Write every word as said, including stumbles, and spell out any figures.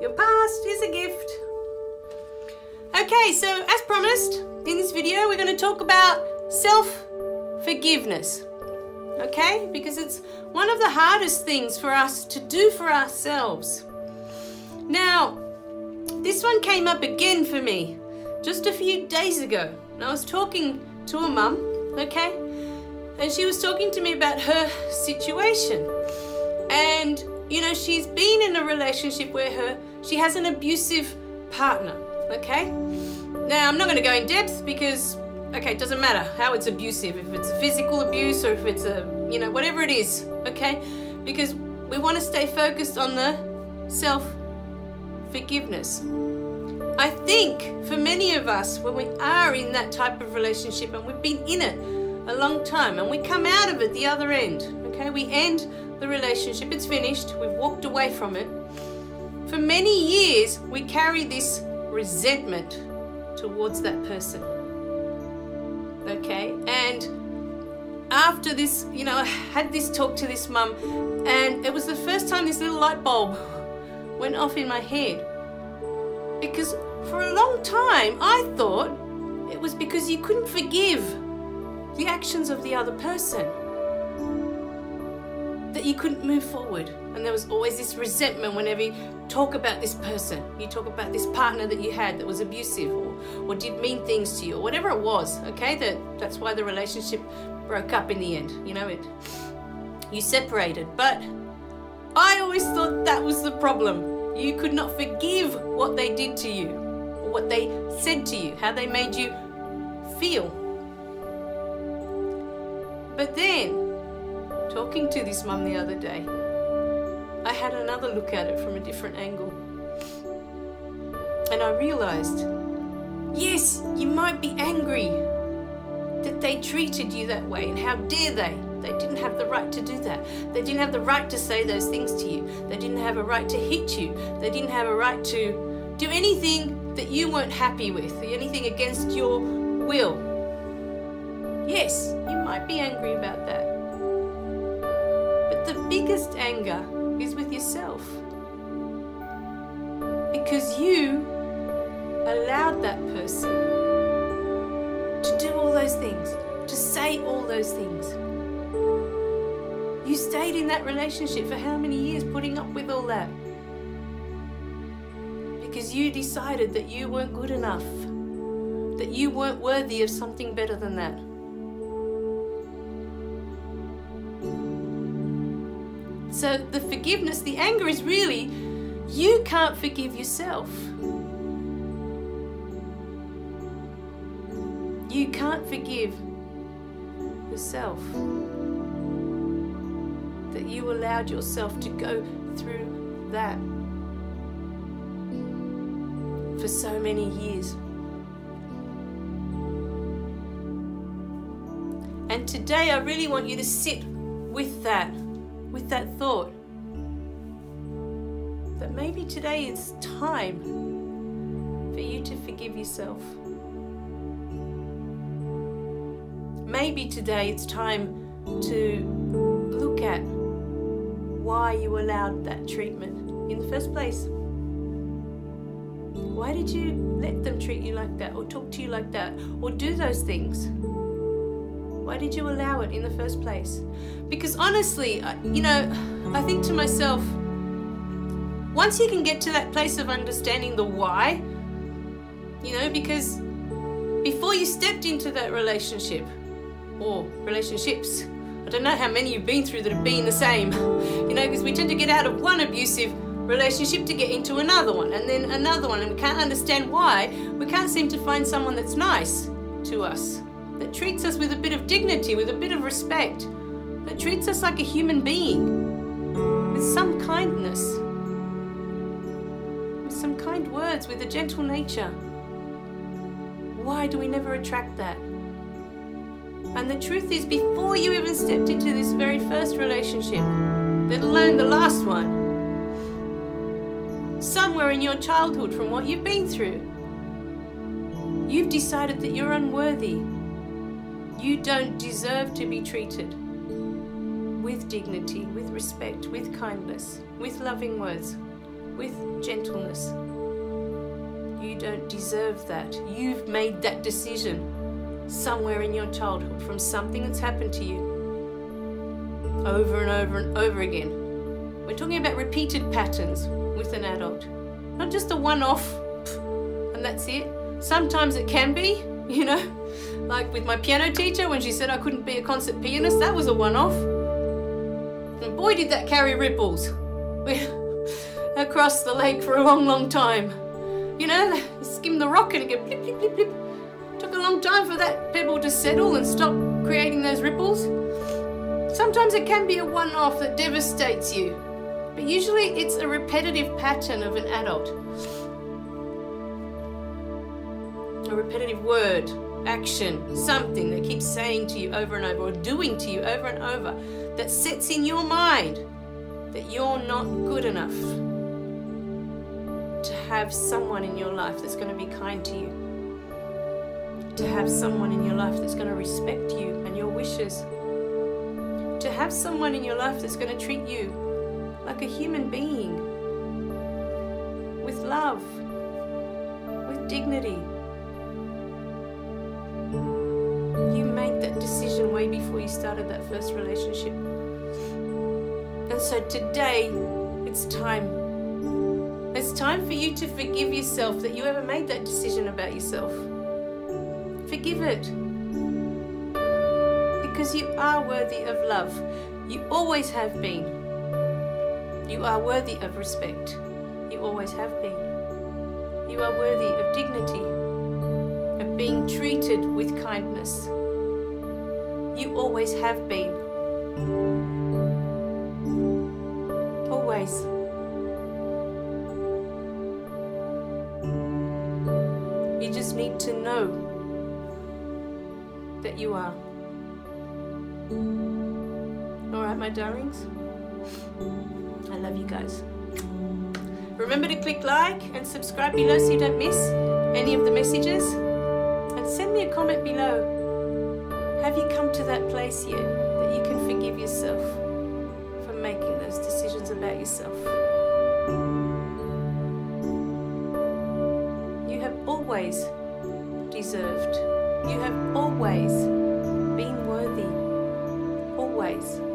Your past is a gift. Okay, so as promised, in this video we're going to talk about self-forgiveness. Okay, because it's one of the hardest things for us to do for ourselves. Now, this one came up again for me just a few days ago. And I was talking to a mum, okay, and she was talking to me about her situation. And, you know, she's been in a relationship where her, she has an abusive partner, okay? Now, I'm not going to go in depth because, okay, it doesn't matter how it's abusive, if it's physical abuse or if it's a, you know, whatever it is, okay? Because we want to stay focused on the self-forgiveness. I think for many of us, when we are in that type of relationship and we've been in it a long time and we come out of it the other end, okay, we end the relationship, it's finished, we've walked away from it. For many years, we carry this resentment towards that person, okay? And after this, you know, I had this talk to this mum, and it was the first time this little light bulb went off in my head. Because for a long time, I thought it was because you couldn't forgive the actions of the other person, that you couldn't move forward, and there was always this resentment whenever you talk about this person, you talk about this partner that you had that was abusive or, or did mean things to you or whatever it was, okay? That that's why the relationship broke up in the end, you know, it you separated. But I always thought that was the problem. You could not forgive what they did to you or what they said to you, how they made you feel. But then talking to this mum the other day, I had another look at it from a different angle. And I realized, yes, you might be angry that they treated you that way, and how dare they? They didn't have the right to do that. They didn't have the right to say those things to you. They didn't have a right to hit you. They didn't have a right to do anything that you weren't happy with, anything against your will. Yes, you might be angry about that. The biggest anger is with yourself, because you allowed that person to do all those things, to say all those things. You stayed in that relationship for how many years, putting up with all that, because you decided that you weren't good enough, that you weren't worthy of something better than that. So the forgiveness, the anger is really, you can't forgive yourself. You can't forgive yourself that you allowed yourself to go through that for so many years. And today I really want you to sit with that. With that thought that maybe today it's time for you to forgive yourself. Maybe today it's time to look at why you allowed that treatment in the first place. Why did you let them treat you like that, or talk to you like that, or do those things? Why did you allow it in the first place? Because honestly, you know, I think to myself, once you can get to that place of understanding the why, you know, because before you stepped into that relationship or relationships, I don't know how many you've been through that have been the same, you know, because we tend to get out of one abusive relationship to get into another one, and then another one, and we can't understand why. We can't seem to find someone that's nice to us, that treats us with a bit of dignity, with a bit of respect, that treats us like a human being, with some kindness, with some kind words, with a gentle nature. Why do we never attract that? And the truth is, before you even stepped into this very first relationship, let alone the last one, somewhere in your childhood, from what you've been through, you've decided that you're unworthy. You don't deserve to be treated with dignity, with respect, with kindness, with loving words, with gentleness. You don't deserve that. You've made that decision somewhere in your childhood from something that's happened to you over and over and over again. We're talking about repeated patterns with an adult, not just a one-off and that's it. Sometimes it can be, you know, like with my piano teacher when she said I couldn't be a concert pianist. That was a one-off, and boy did that carry ripples across the lake for a long long time. You know, skim the rock and it go blip, blip, blip, blip. Took a long time for that pebble to settle and stop creating those ripples. Sometimes it can be a one-off that devastates you, but usually it's a repetitive pattern of an adult. A repetitive word, action, something that keeps saying to you over and over, or doing to you over and over, that sets in your mind that you're not good enough to have someone in your life that's going to be kind to you, to have someone in your life that's going to respect you and your wishes, to have someone in your life that's going to treat you like a human being, with love, with dignity. You made that decision way before you started that first relationship. And so today, it's time. It's time for you to forgive yourself that you ever made that decision about yourself. Forgive it. Because you are worthy of love. You always have been. You are worthy of respect. You always have been. You are worthy of dignity, of being treated with kindness. You always have been. Always. You just need to know that you are. All right, my darlings. I love you guys. Remember to click like and subscribe below so you don't miss any of the messages. And send me a comment below. Have you come to that place yet that you can forgive yourself for making those decisions about yourself? Always deserved. You have always been worthy. Always.